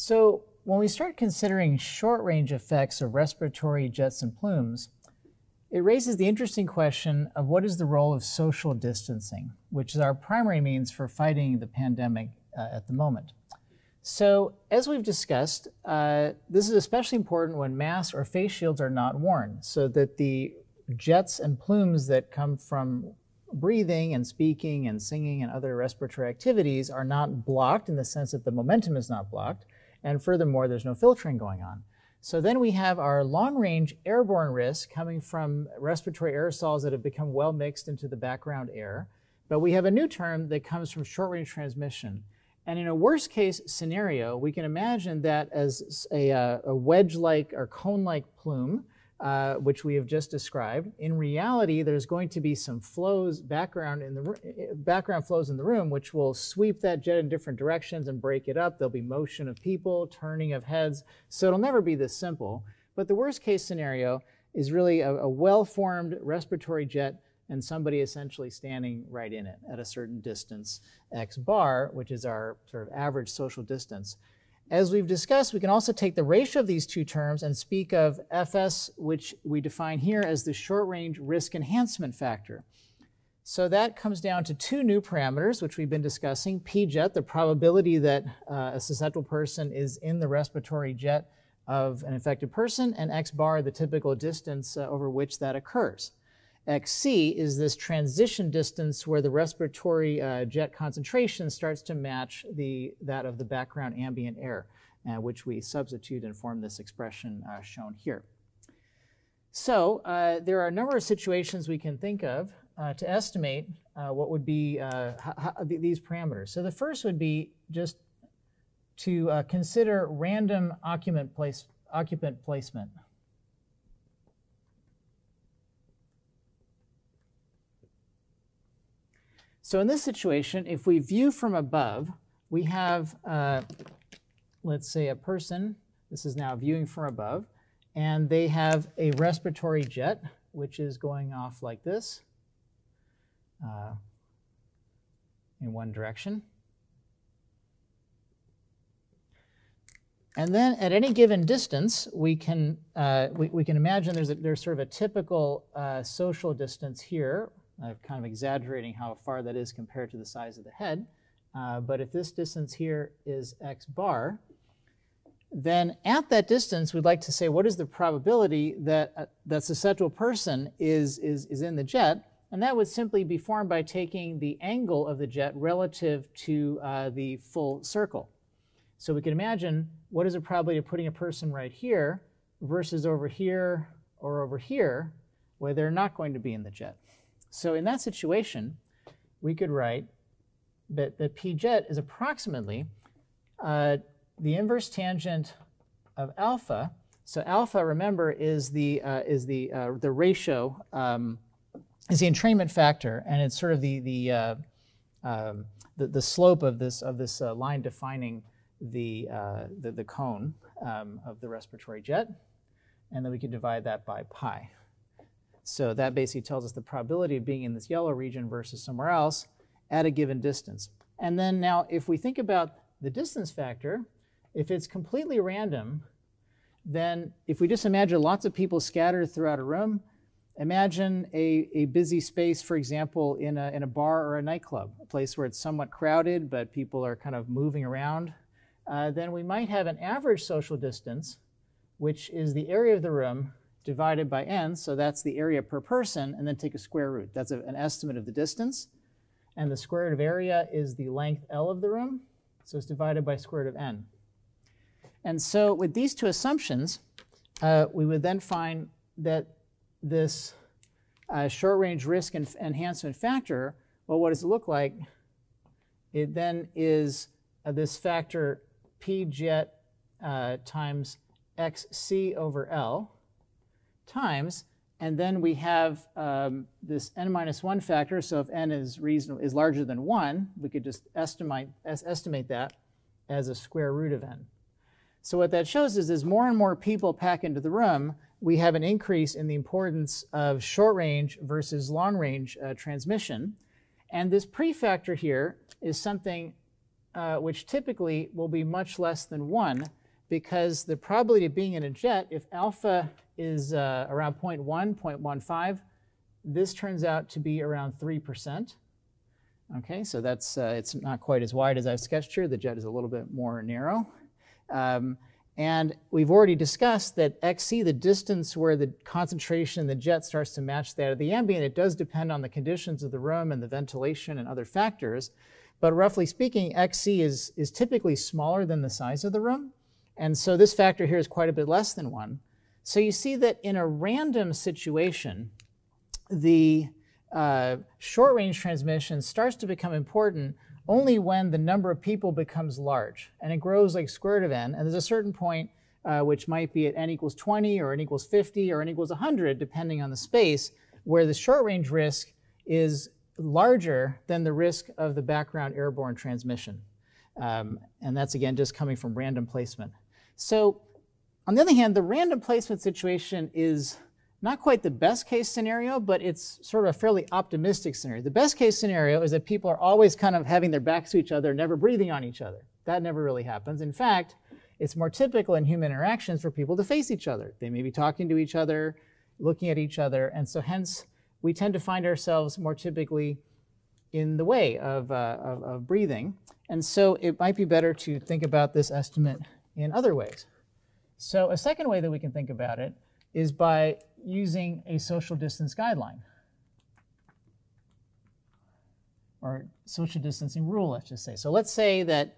So when we start considering short-range effects of respiratory jets and plumes, it raises the interesting question of what is the role of social distancing, which is our primary means for fighting the pandemic at the moment. So as we've discussed, this is especially important when masks or face shields are not worn, so that the jets and plumes that come from breathing and speaking and singing and other respiratory activities are not blocked in the sense that the momentum is not blocked, and furthermore, there's no filtering going on. So then we have our long-range airborne risk coming from respiratory aerosols that have become well mixed into the background air. But we have a new term that comes from short-range transmission. And in a worst-case scenario, we can imagine that as a wedge-like or cone-like plume, which we have just described, in reality, there's going to be some flows, background flows in the room, which will sweep that jet in different directions and break it up. There'll be motion of people, turning of heads. So it'll never be this simple. But the worst case scenario is really a well-formed respiratory jet and somebody essentially standing right in it at a certain distance, X bar, which is our sort of average social distance. As we've discussed, we can also take the ratio of these two terms and speak of FS, which we define here as the short-range risk enhancement factor. So that comes down to two new parameters, which we've been discussing. P-jet, the probability that a susceptible person is in the respiratory jet of an infected person, and X-bar, the typical distance over which that occurs. XC is this transition distance where the respiratory jet concentration starts to match that of the background ambient air, which we substitute and form this expression shown here. So there are a number of situations we can think of to estimate what would be these parameters. So the first would be just to consider random occupant placement. So in this situation, if we view from above, we have, let's say, a person. This is now viewing from above. And they have a respiratory jet, which is going off like this in one direction. And then at any given distance, we can imagine there's sort of a typical social distance here. I'm kind of exaggerating how far that is compared to the size of the head. But if this distance here is X bar, then at that distance, we'd like to say, what is the probability that that susceptible person is in the jet? And that would simply be formed by taking the angle of the jet relative to the full circle. So we can imagine, what is the probability of putting a person right here versus over here or over here, where they're not going to be in the jet? So in that situation, we could write that the p-jet is approximately the inverse tangent of alpha. So alpha, remember, is the ratio, is the entrainment factor, and it's sort of the slope of this line defining the cone of the respiratory jet, and then we can divide that by pi. So that basically tells us the probability of being in this yellow region versus somewhere else at a given distance. And then now, if we think about the distance factor, if it's completely random, then if we just imagine lots of people scattered throughout a room, imagine a busy space, for example, in a bar or a nightclub, a place where it's somewhat crowded, but people are kind of moving around, then we might have an average social distance, which is the area of the room divided by n, so that's the area per person, and then take a square root. That's an estimate of the distance. And the square root of area is the length L of the room, so it's divided by square root of n. And so with these two assumptions, we would then find that this short-range risk enhancement factor, well, what does it look like? It then is this factor p-jet times xc over L times, and then we have this n minus 1 factor. So if n is larger than 1, we could just estimate that as a square root of n. So what that shows is as more and more people pack into the room, we have an increase in the importance of short-range versus long-range transmission. And this prefactor here is something which typically will be much less than 1, because the probability of being in a jet, if alpha is around 0.1, 0.15, this turns out to be around 3%. Okay, so that's it's not quite as wide as I've sketched here. The jet is a little bit more narrow. And we've already discussed that xc, the distance where the concentration in the jet starts to match that of the ambient, it does depend on the conditions of the room and the ventilation and other factors. But roughly speaking, xc is typically smaller than the size of the room. And so this factor here is quite a bit less than 1. So you see that in a random situation, the short-range transmission starts to become important only when the number of people becomes large. And it grows like square root of n. And there's a certain point which might be at n equals 20 or n equals 50 or n equals 100, depending on the space, where the short-range risk is larger than the risk of the background airborne transmission. And that's, again, just coming from random placement. So on the other hand, the random placement situation is not quite the best case scenario, but it's sort of a fairly optimistic scenario. The best case scenario is that people are always kind of having their backs to each other, never breathing on each other. That never really happens. In fact, it's more typical in human interactions for people to face each other. They may be talking to each other, looking at each other, and so hence we tend to find ourselves more typically in the way of breathing. And so it might be better to think about this estimate in other ways. So a second way that we can think about it is by using a social distance guideline, or social distancing rule, let's just say. So let's say that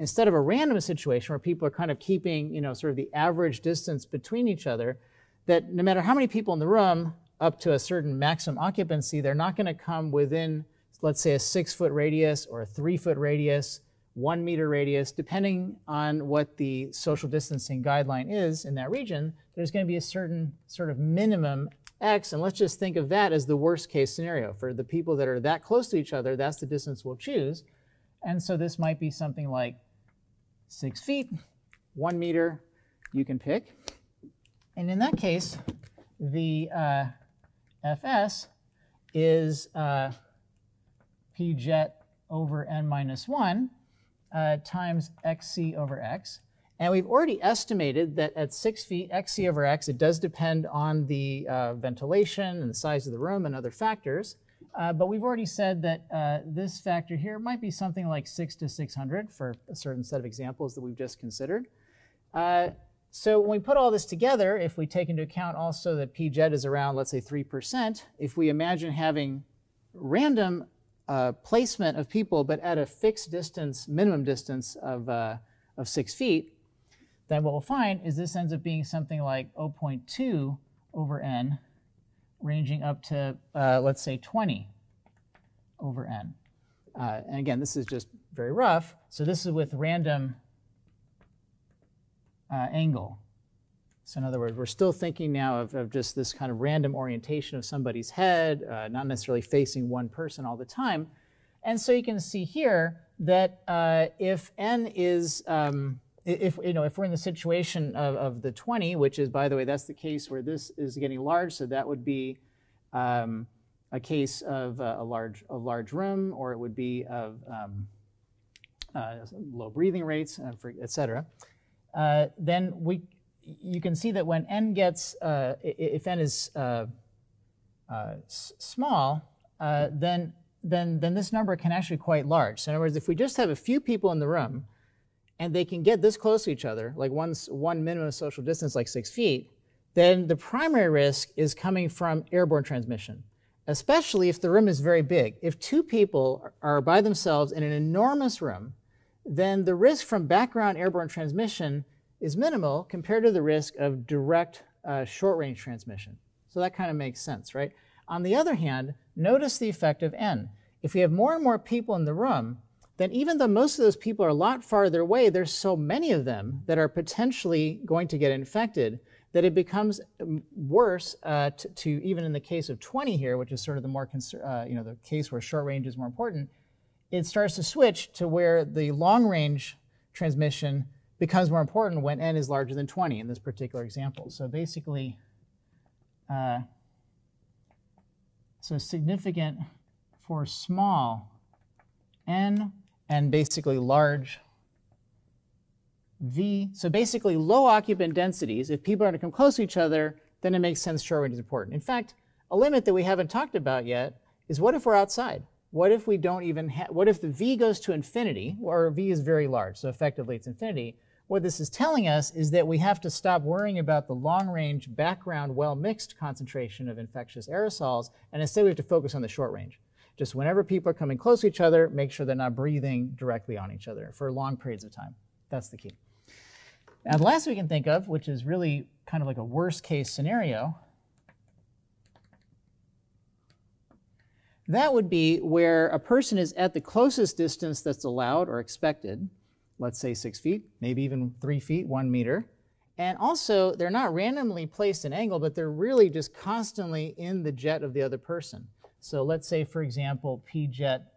instead of a random situation where people are kind of keeping, you know, sort of the average distance between each other, that no matter how many people in the room, up to a certain maximum occupancy, they're not going to come within, let's say, a 6-foot radius or a 3-foot radius, 1-meter radius, depending on what the social distancing guideline is in that region. There's going to be a certain sort of minimum x, and let's just think of that as the worst case scenario. For the people that are that close to each other, that's the distance we'll choose. And so this might be something like 6 feet, 1 meter, you can pick. And in that case, the Fs is p jet over n minus 1 times xc over x. And we've already estimated that at 6 feet, xc over x, it does depend on the ventilation and the size of the room and other factors. But we've already said that this factor here might be something like 6 to 600 for a certain set of examples that we've just considered. So when we put all this together, if we take into account also that p jet is around, let's say, 3%, if we imagine having random placement of people but at a fixed distance, minimum distance of 6 feet, then what we'll find is this ends up being something like 0.2 over n, ranging up to, let's say, 20 over n. And again, this is just very rough. So this is with random angle. So in other words, we're still thinking now of just this kind of random orientation of somebody's head, not necessarily facing one person all the time. And so you can see here that if n is, if we're in the situation of the 20, which is, by the way, that's the case where this is getting large, so that would be a case of a large room, or it would be of low breathing rates, et cetera. Then you can see that when n gets, if n is small, then this number can actually be quite large. So in other words, if we just have a few people in the room and they can get this close to each other, like one minimum social distance, like 6 feet, then the primary risk is coming from airborne transmission, especially if the room is very big. If two people are by themselves in an enormous room, then the risk from background airborne transmission is minimal compared to the risk of direct short-range transmission. So that kind of makes sense, right? On the other hand, notice the effect of n. If we have more and more people in the room, then even though most of those people are a lot farther away, there's so many of them that are potentially going to get infected that it becomes worse to even in the case of 20 here, which is sort of the more the case where short range is more important. It starts to switch to where the long-range transmission becomes more important when n is larger than 20 in this particular example. So basically, so significant for small n and basically large V. So basically low occupant densities, if people are to come close to each other, then it makes sense short range is important. In fact, a limit that we haven't talked about yet is what if we're outside? What if we don't even have, what if the V goes to infinity, or V is very large, so effectively it's infinity. What this is telling us is that we have to stop worrying about the long-range, background, well-mixed concentration of infectious aerosols, and instead we have to focus on the short range. Just whenever people are coming close to each other, make sure they're not breathing directly on each other for long periods of time. That's the key. Now, the last we can think of, which is really kind of like a worst-case scenario, that would be where a person is at the closest distance that's allowed or expected, let's say 6 feet, maybe even 3 feet, 1 meter. And also, they're not randomly placed in angle, but they're really just constantly in the jet of the other person. So let's say, for example, P jet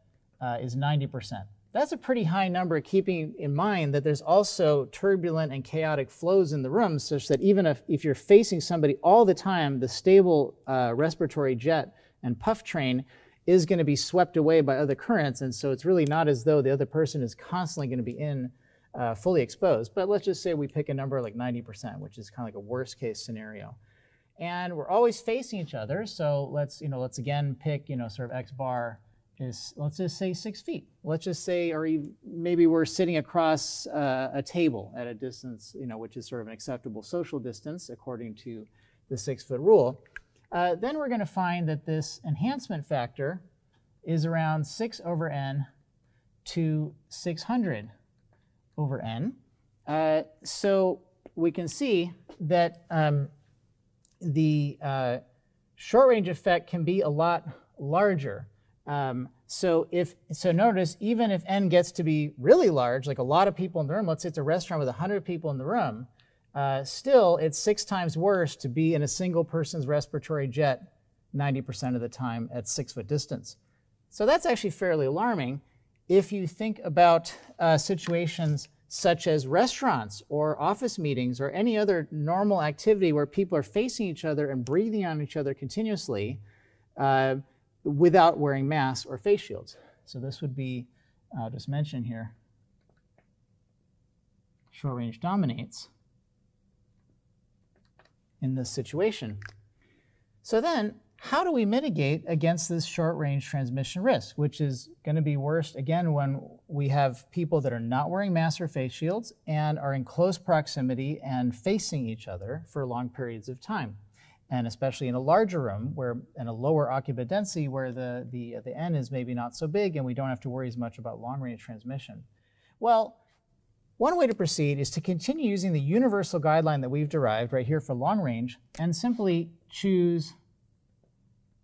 is 90%. That's a pretty high number, keeping in mind that there's also turbulent and chaotic flows in the room, such that even if you're facing somebody all the time, the stable respiratory jet and puff train is going to be swept away by other currents, and so it's really not as though the other person is constantly going to be in fully exposed. But let's just say we pick a number like 90%, which is kind of like a worst case scenario. And we're always facing each other, so let's again pick, sort of X bar is, let's just say 6 feet. Let's just say, or even maybe we're sitting across a table at a distance, which is sort of an acceptable social distance according to the 6 foot rule. Then we're going to find that this enhancement factor is around 6/n to 600/n. So we can see that the short range effect can be a lot larger. So notice, even if n gets to be really large, like a lot of people in the room, let's say it's a restaurant with 100 people in the room, still, it's 6 times worse to be in a single person's respiratory jet 90% of the time at 6 foot distance. So that's actually fairly alarming if you think about situations such as restaurants or office meetings or any other normal activity where people are facing each other and breathing on each other continuously without wearing masks or face shields. So this would be, I'll just mention here, short range dominates in this situation. So then, how do we mitigate against this short-range transmission risk, which is going to be worst, again, when we have people that are not wearing masks or face shields and are in close proximity and facing each other for long periods of time, and especially in a larger room where, in a lower occupant density where the N is maybe not so big and we don't have to worry as much about long-range transmission? Well, one way to proceed is to continue using the universal guideline that we've derived right here for long range and simply choose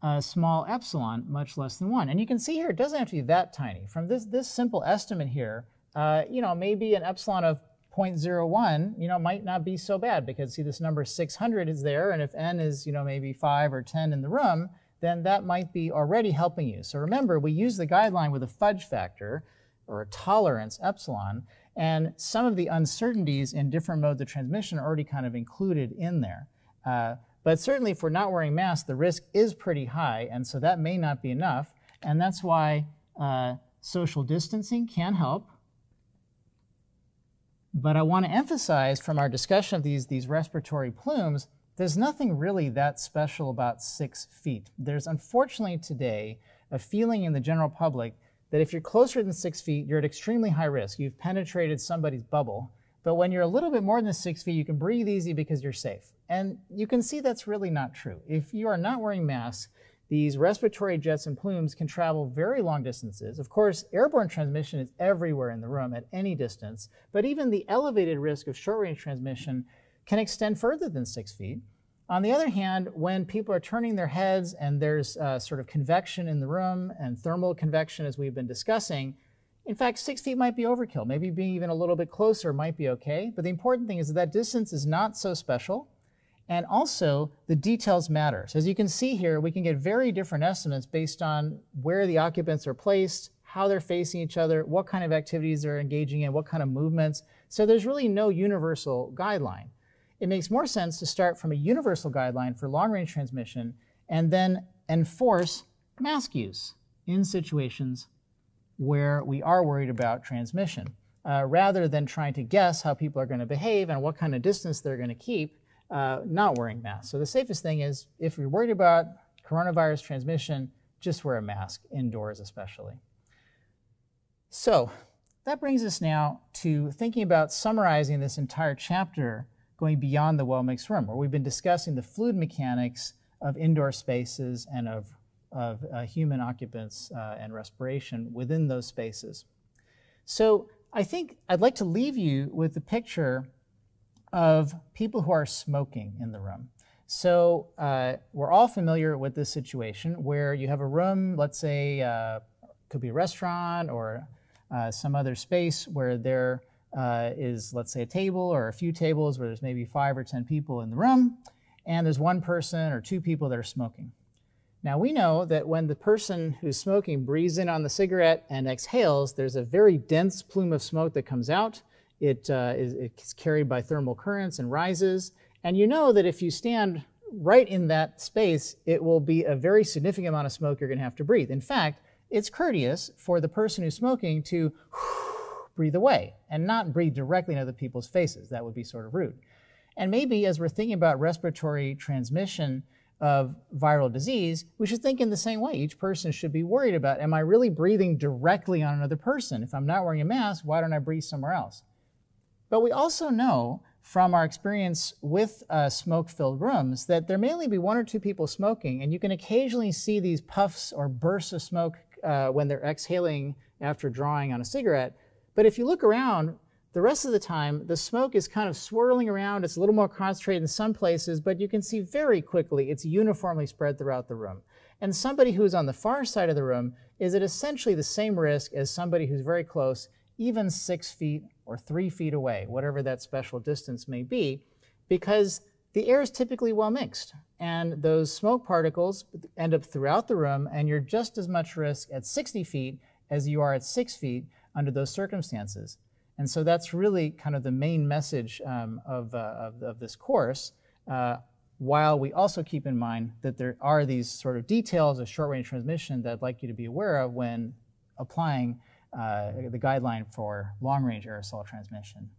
a small epsilon much less than 1. And you can see here it doesn't have to be that tiny. From this simple estimate here, maybe an epsilon of 0.01, might not be so bad, because see, this number 600 is there, and if n is, maybe 5 or 10 in the room, then that might be already helping you. So remember, we use the guideline with a fudge factor or a tolerance epsilon, and some of the uncertainties in different modes of transmission are already kind of included in there. But certainly if we're not wearing masks, the risk is pretty high, and so that may not be enough. And that's why social distancing can help. But I want to emphasize from our discussion of these respiratory plumes, there's nothing really that special about 6 feet. There's unfortunately today a feeling in the general public that if you're closer than 6 feet, you're at extremely high risk. You've penetrated somebody's bubble. But when you're a little bit more than 6 feet, you can breathe easy because you're safe. And you can see that's really not true. If you are not wearing masks, these respiratory jets and plumes can travel very long distances. Of course, airborne transmission is everywhere in the room at any distance. But even the elevated risk of short-range transmission can extend further than 6 feet. On the other hand, when people are turning their heads and there's sort of convection in the room and thermal convection, as we've been discussing, in fact, 6 feet might be overkill. Maybe being even a little bit closer might be okay. But the important thing is that, distance is not so special. And also, the details matter. So as you can see here, we can get very different estimates based on where the occupants are placed, how they're facing each other, what kind of activities they're engaging in, what kind of movements. So there's really no universal guideline. It makes more sense to start from a universal guideline for long-range transmission and then enforce mask use in situations where we are worried about transmission. Rather than trying to guess how people are going to behave and what kind of distance they're going to keep, not wearing masks. So the safest thing is, if you're worried about coronavirus transmission, just wear a mask, indoors especially. So that brings us now to thinking about summarizing this entire chapter, going beyond the well-mixed room, where we've been discussing the fluid mechanics of indoor spaces and of human occupants and respiration within those spaces. So I think I'd like to leave you with the picture of people who are smoking in the room. So we're all familiar with this situation where you have a room, let's say, could be a restaurant or some other space where there is, let's say, a table or a few tables where there's maybe 5 or 10 people in the room, and there's one person or two people that are smoking. Now, we know that when the person who's smoking breathes in on the cigarette and exhales, there's a very dense plume of smoke that comes out. It's carried by thermal currents and rises. And you know that if you stand right in that space, it will be a very significant amount of smoke you're going to have to breathe. In fact, it's courteous for the person who's smoking to breathe away and not breathe directly in other people's faces. That would be sort of rude. And maybe as we're thinking about respiratory transmission of viral disease, we should think in the same way. Each person should be worried about, am I really breathing directly on another person? If I'm not wearing a mask, why don't I breathe somewhere else? But we also know from our experience with smoke-filled rooms that there may only be 1 or 2 people smoking, and you can occasionally see these puffs or bursts of smoke when they're exhaling after drawing on a cigarette. But if you look around, the rest of the time, the smoke is kind of swirling around. It's a little more concentrated in some places, but you can see very quickly it's uniformly spread throughout the room. And somebody who's on the far side of the room is at essentially the same risk as somebody who's very close, even 6 feet or 3 feet away, whatever that special distance may be, because the air is typically well mixed. And those smoke particles end up throughout the room, and you're just as much risk at 60 feet as you are at 6 feet under those circumstances. And so that's really kind of the main message of this course, while we also keep in mind that there are these sort of details of short-range transmission that I'd like you to be aware of when applying the guideline for long-range aerosol transmission.